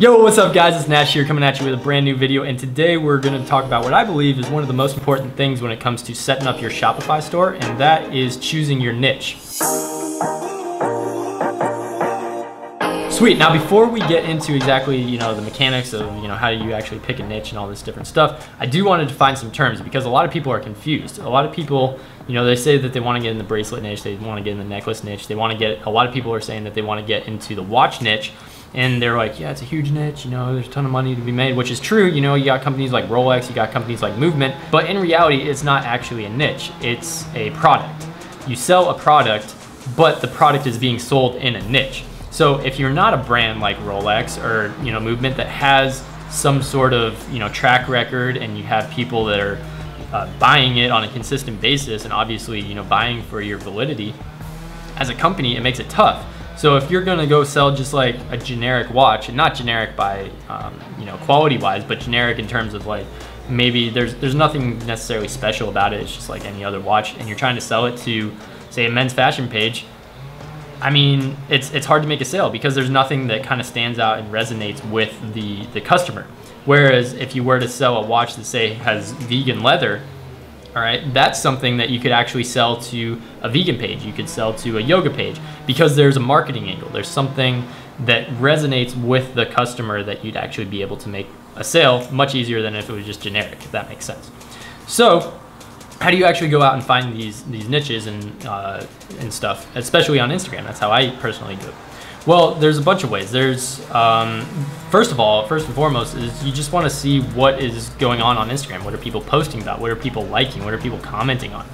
Yo, what's up guys, it's Nash here coming at you with a brand new video, and today we're gonna talk about what I believe is one of the most important things when it comes to setting up your Shopify store, and that is choosing your niche. Sweet, now before we get into exactly, the mechanics of, how you actually pick a niche and all this different stuff, I do want to define some terms because a lot of people are confused. A lot of people, they say that they want to get in the bracelet niche, they want to get in the necklace niche, a lot of people are saying that they want to get into the watch niche. And they're like, yeah, it's a huge niche, there's a ton of money to be made, which is true. You got companies like Rolex, you got companies like Movement, but in reality, it's not actually a niche, it's a product. You sell a product, but the product is being sold in a niche. So if you're not a brand like Rolex or, Movement that has some sort of, track record, and you have people that are buying it on a consistent basis and obviously, buying for your validity, as a company, it makes it tough. So if you're gonna go sell just like a generic watch, and not generic by quality wise, but generic in terms of like maybe there's nothing necessarily special about it, it's just like any other watch, and you're trying to sell it to say a men's fashion page, I mean it's hard to make a sale because there's nothing that kind of stands out and resonates with the customer. Whereas if you were to sell a watch that say has vegan leather, all right, that's something that you could actually sell to a vegan page. You could sell to a yoga page because there's a marketing angle. There's something that resonates with the customer that you'd actually be able to make a sale much easier than if it was just generic, if that makes sense. So how do you actually go out and find these niches and stuff, especially on Instagram? That's how I personally do it. Well, there's a bunch of ways. There's, first and foremost, is you just want to see what is going on Instagram. What are people posting about? What are people liking? What are people commenting on?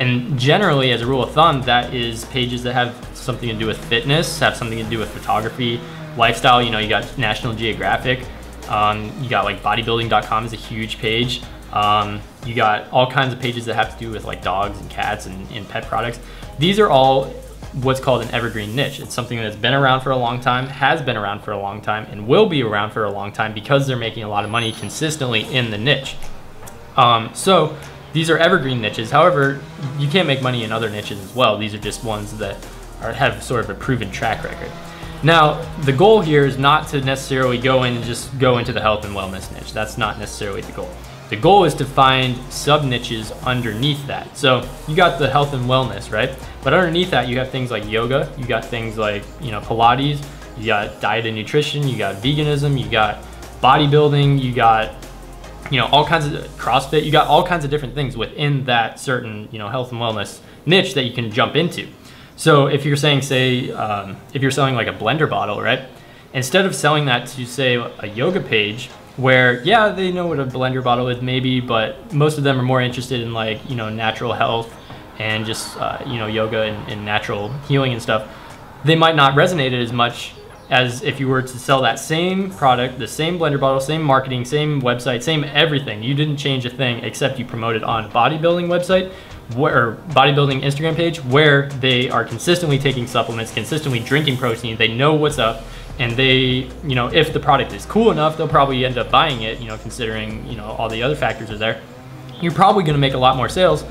And generally, as a rule of thumb, that is pages that have something to do with fitness, have something to do with photography, lifestyle. You got National Geographic. You got like bodybuilding.com is a huge page. You got all kinds of pages that have to do with like dogs and cats and pet products. These are all what's called an evergreen niche. It's something that's been around for a long time, has been around for a long time, and will be around for a long time because they're making a lot of money consistently in the niche. So these are evergreen niches. However, you can't make money in other niches as well. These are just ones that have sort of a proven track record. Now, the goal here is not to necessarily go in and just go into the health and wellness niche. That's not necessarily the goal. The goal is to find sub niches underneath that. So you got the health and wellness, right? But underneath that, you have things like yoga, you got things like, Pilates, you got diet and nutrition, you got veganism, you got bodybuilding, you got, all kinds of CrossFit, you got all kinds of different things within that certain, health and wellness niche that you can jump into. So if you're saying, say, if you're selling like a blender bottle, right? Instead of selling that to say a yoga page, where, yeah, they know what a blender bottle is maybe, but most of them are more interested in like, natural health and just, yoga and natural healing and stuff. They might not resonate it as much as if you were to sell that same product, the same blender bottle, same marketing, same website, same everything. You didn't change a thing except you promoted on a bodybuilding website or bodybuilding Instagram page where they are consistently taking supplements, consistently drinking protein. They know what's up. And they, if the product is cool enough, they'll probably end up buying it, considering, all the other factors are there. You're probably gonna make a lot more sales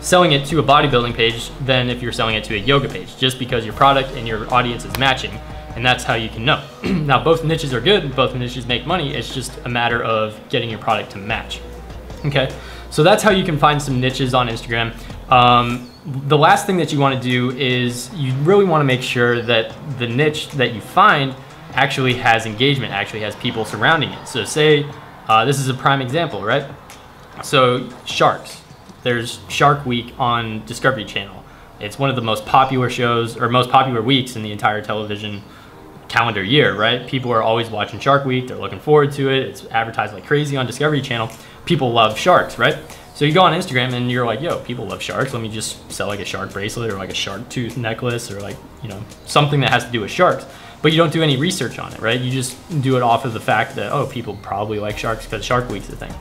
selling it to a bodybuilding page than if you're selling it to a yoga page, just because your product and your audience is matching. And that's how you can know. Now, both niches are good, both niches make money. It's just a matter of getting your product to match. Okay, so that's how you can find some niches on Instagram. The last thing that you wanna do is you really wanna make sure that the niche that you find actually has engagement, actually has people surrounding it. So say, this is a prime example, right? So sharks, there's Shark Week on Discovery Channel. It's one of the most popular shows or most popular weeks in the entire television calendar year, right? People are always watching Shark Week, they're looking forward to it. It's advertised like crazy on Discovery Channel. People love sharks, right? So you go on Instagram and you're like, yo, people love sharks. Let me just sell like a shark bracelet or like a shark tooth necklace or like, something that has to do with sharks. But you don't do any research on it, right? You just do it off of the fact that, oh, people probably like sharks because Shark Week's a thing.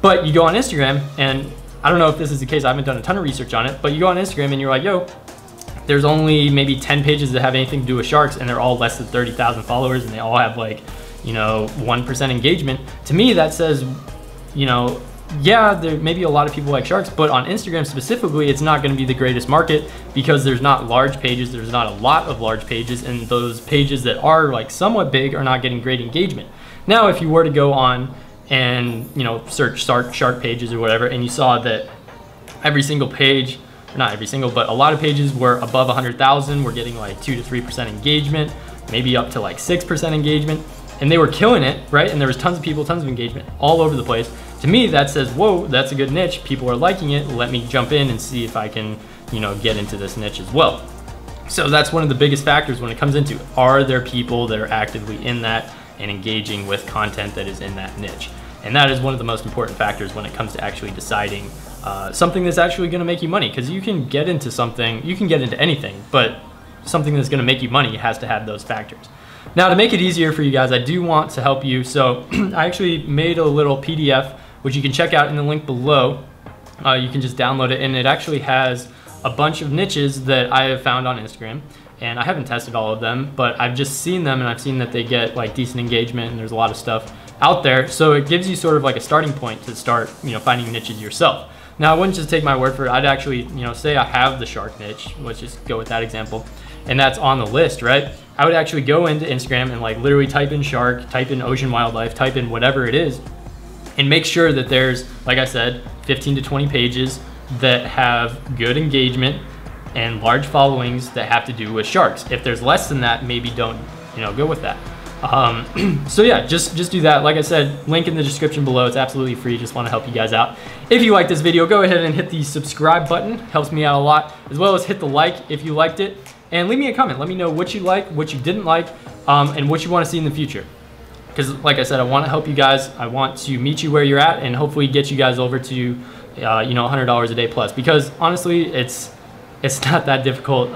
But you go on Instagram, and I don't know if this is the case, I haven't done a ton of research on it, but you go on Instagram and you're like, yo, there's only maybe 10 pages that have anything to do with sharks, and they're all less than 30,000 followers, and they all have like, 1% engagement. To me, that says, yeah, there may be a lot of people like sharks, but on Instagram specifically, it's not gonna be the greatest market because there's not large pages, there's not a lot of large pages, and those pages that are like somewhat big are not getting great engagement. Now, if you were to go on and, you know, search shark pages or whatever, and you saw that every single page, not every single, but a lot of pages were above 100,000, were getting like 2 to 3% engagement, maybe up to like 6% engagement, and they were killing it, right? And there was tons of people, tons of engagement all over the place. To me, that says, whoa, that's a good niche. People are liking it. Let me jump in and see if I can, you know, get into this niche as well. So that's one of the biggest factors when it comes into, are there people that are actively in that and engaging with content that is in that niche? And that is one of the most important factors when it comes to actually deciding something that's actually gonna make you money, because you can get into something, you can get into anything, but something that's gonna make you money has to have those factors. Now, to make it easier for you guys, I do want to help you. So I actually made a little PDF, which you can check out in the link below. You can just download it, and it actually has a bunch of niches that I have found on Instagram. And I haven't tested all of them, but I've just seen them, and I've seen that they get like decent engagement, and there's a lot of stuff out there. So it gives you sort of like a starting point to start, you know, finding niches yourself. Now, I wouldn't just take my word for it. I'd actually, you know, say I have the shark niche. Let's just go with that example. And that's on the list, right? I would actually go into Instagram and like literally type in shark, type in ocean wildlife, type in whatever it is, and make sure that there's, like I said, 15 to 20 pages that have good engagement and large followings that have to do with sharks. If there's less than that, maybe don't, you know, go with that. So yeah, just do that. Like I said, link in the description below. It's absolutely free. Just want to help you guys out. If you like this video, go ahead and hit the subscribe button. Helps me out a lot, as well as hit the like if you liked it. And leave me a comment. Let me know what you like, what you didn't like, and what you want to see in the future. Because like I said, I want to help you guys. I want to meet you where you're at and hopefully get you guys over to, you know, $100 a day plus. Because honestly, it's not that difficult,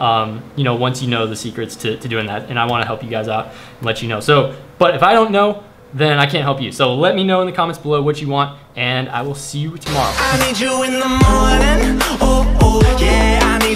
you know, once you know the secrets to doing that. And I want to help you guys out and let you know. So, but if I don't know, then I can't help you. So let me know in the comments below what you want, and I will see you tomorrow. I need you in the morning. Oh, oh, yeah, I need